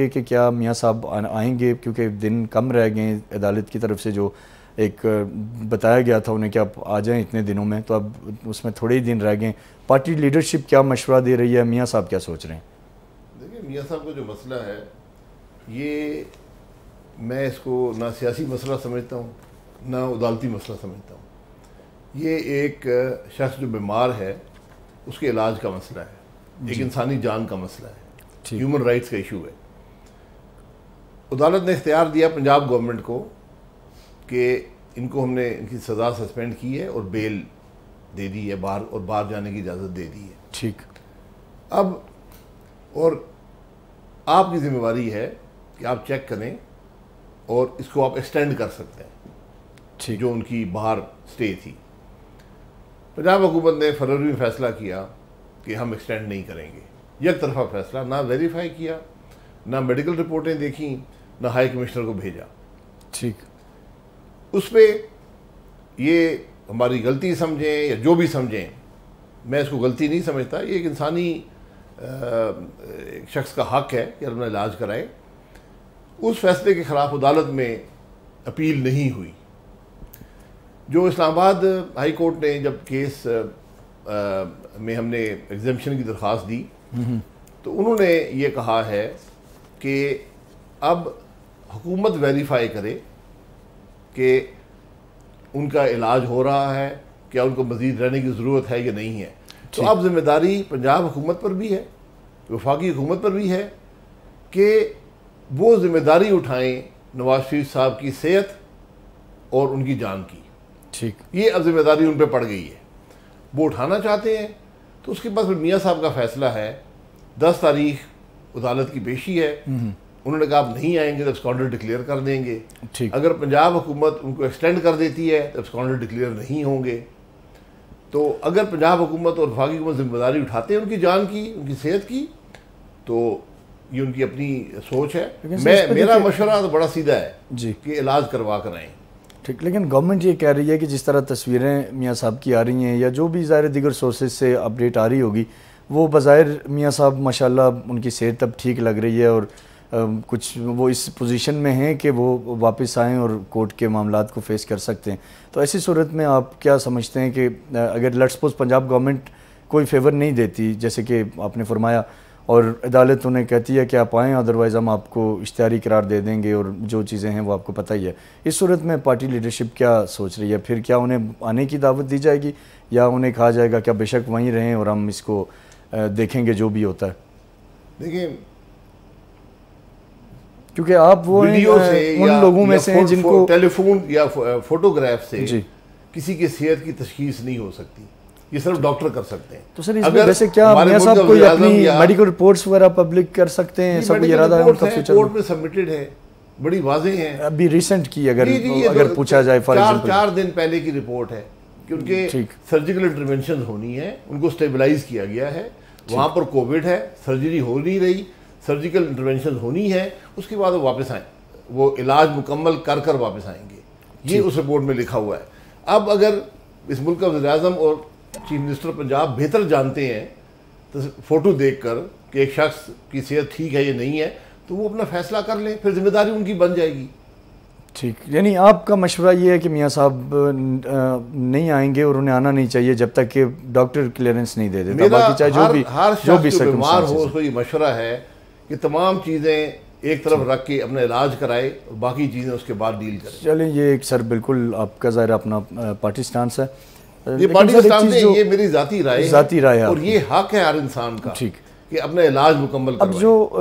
कि क्या मियाँ साहब आएंगे, क्योंकि दिन कम रह गए, अदालत की तरफ से जो एक बताया गया था उन्हें कि आप आ जाएं इतने दिनों में, तो अब उसमें थोड़े ही दिन रह गए। पार्टी लीडरशिप क्या मशवरा दे रही है, मियाँ साहब क्या सोच रहे हैं? देखिए, मियाँ साहब का जो मसला है ये मैं इसको ना सियासी मसला समझता हूँ ना अदालती मसला समझता हूँ। ये एक शख्स जो बीमार है उसके इलाज का मसला है, एक इंसानी जान का मसला है, ह्यूमन राइट्स का इशू है। अदालत ने इख्तियार दिया पंजाब गवर्नमेंट को कि इनको हमने इनकी सज़ा सस्पेंड की है और बेल दे दी है, बाहर और बाहर जाने की इजाज़त दे दी है। ठीक, अब और आपकी जिम्मेवारी है कि आप चेक करें और इसको आप एक्सटेंड कर सकते हैं। ठीक, जो उनकी बाहर स्टे थी, पंजाब हुकूमत ने फरवरी में फ़ैसला किया कि हम एक्सटेंड नहीं करेंगे। एक तरफा फैसला, ना वेरीफाई किया, ना मेडिकल रिपोर्टें देखी, ना हाई कमिश्नर को भेजा। ठीक, उस पर ये हमारी गलती समझें या जो भी समझें, मैं इसको गलती नहीं समझता। ये एक इंसानी शख्स का हक है कि अपना इलाज कराए। उस फैसले के ख़िलाफ़ अदालत में अपील नहीं हुई। जो इस्लामाबाद हाई कोर्ट ने जब केस में हमने एग्जम्पशन की दरख्वास्त दी तो उन्होंने ये कहा है कि अब हुकूमत वेरीफाई करे कि उनका इलाज हो रहा है, क्या उनको मज़ीद रहने की ज़रूरत है या नहीं है। तो अब जिम्मेदारी पंजाब हुकूमत पर भी है, वफाकी हुकूमत पर भी है कि वो जिम्मेदारी उठाएं नवाज शरीफ साहब की सेहत और उनकी जान की। ठीक, ये अब जिम्मेदारी उन पर पड़ गई है, वो उठाना चाहते हैं तो उसके पास मियाँ साहब का फ़ैसला है। 10 तारीख अदालत की पेशी है, उन्होंने कहा आप नहीं आएंगे तो एब्सकॉन्डर डिक्लेयर कर देंगे। ठीक, अगर पंजाब हुकूमत उनको एक्सटेंड कर देती है तो एब्सकॉन्डर डिक्लेयर नहीं होंगे। तो अगर पंजाब हुकूमत और वफाकी हुकूमत जिम्मेदारी उठाते हैं उनकी जान की, उनकी सेहत की, तो ये उनकी अपनी सोच है। मेरा मशवरा तो बड़ा सीधा है जी, कि इलाज करवा कर आएँ। ठीक, लेकिन गवर्नमेंट ये कह रही है कि जिस तरह तस्वीरें मियाँ साहब की आ रही हैं या जो भी ज़ाहिर दीगर सोर्सेज से अपडेट आ रही होगी, वो बज़ाहिर मियाँ साहब माशाल्लाह उनकी सेहत अब ठीक लग रही है और कुछ वो इस पोजीशन में हैं कि वो वापस आएँ और कोर्ट के मामलात को फेस कर सकते हैं। तो ऐसी सूरत में आप क्या समझते हैं कि अगर लेट्स सपोज पंजाब गवर्नमेंट कोई फेवर नहीं देती जैसे कि आपने फरमाया और अदालत उन्हें कहती है कि आप आएँ अदरवाइज़ हम आपको इश्तिहारी करार दे देंगे और जो चीज़ें हैं वो आपको पता ही है, इस सूरत में पार्टी लीडरशिप क्या सोच रही है? फिर क्या उन्हें आने की दावत दी जाएगी या उन्हें कहा जाएगा कि बेशक वहीं रहें और हम इसको देखेंगे जो भी होता है? देखिए, क्योंकि आप वो उन लोगों में से हैं जिनको टेलीफोन या फोटोग्राफ से किसी की सेहत की तशखीस नहीं हो सकती, ये सिर्फ डॉक्टर कर सकते हैं। तो सर इसमें जैसे क्या मियां साहब कोई अपनी मेडिकल रिपोर्ट्स वगैरह पब्लिक कर सकते हैं? सब ये इरादा है उनका, फ्यूचर कोर्ट में सबमिटेड है, बड़ी वाज़ेह है। अभी रिसेंट की अगर पूछा जाए फॉर एग्जांपल 4 दिन पहले की रिपोर्ट है कि उनके सर्जिकल इंटरवेंशन होनी है, उनको स्टेबलाइज किया गया है, वहाँ पर कोविड है, सर्जरी हो नहीं रही, सर्जिकल इंटरवेंशन होनी है, उसके बाद वो वापस आएँ, वो इलाज मुकम्मल कर कर वापस आएंगे, ये उस रिपोर्ट में लिखा हुआ है। अब अगर इस मुल्क का वज़ीर-ए-आज़म और चीफ मिनिस्टर पंजाब बेहतर जानते हैं तो फ़ोटो देखकर कि एक शख्स की सेहत ठीक है या नहीं है, तो वो अपना फैसला कर लें, फिर जिम्मेदारी उनकी बन जाएगी। ठीक, यानी आपका मशवरा ये है कि मियाँ साहब नहीं आएंगे और उन्हें आना नहीं चाहिए जब तक कि डॉक्टर क्लियरेंस नहीं दे देता। बाकी चाहे जो भी बीमार हो उसको ये मशवरा है कि तमाम चीज़ें एक तरफ रख के अपना इलाज कराए और बाकी चीज़ें उसके बाद डील करें। चलें, ये एक सर बिल्कुल आपका ज़ाहिर अपना पार्टी स्टांस है, ये पार्टी स्टांस है, ये मेरी ज़ाती राय है और ये हक है हर इंसान का कि अपना इलाज मुकम्मल कराए।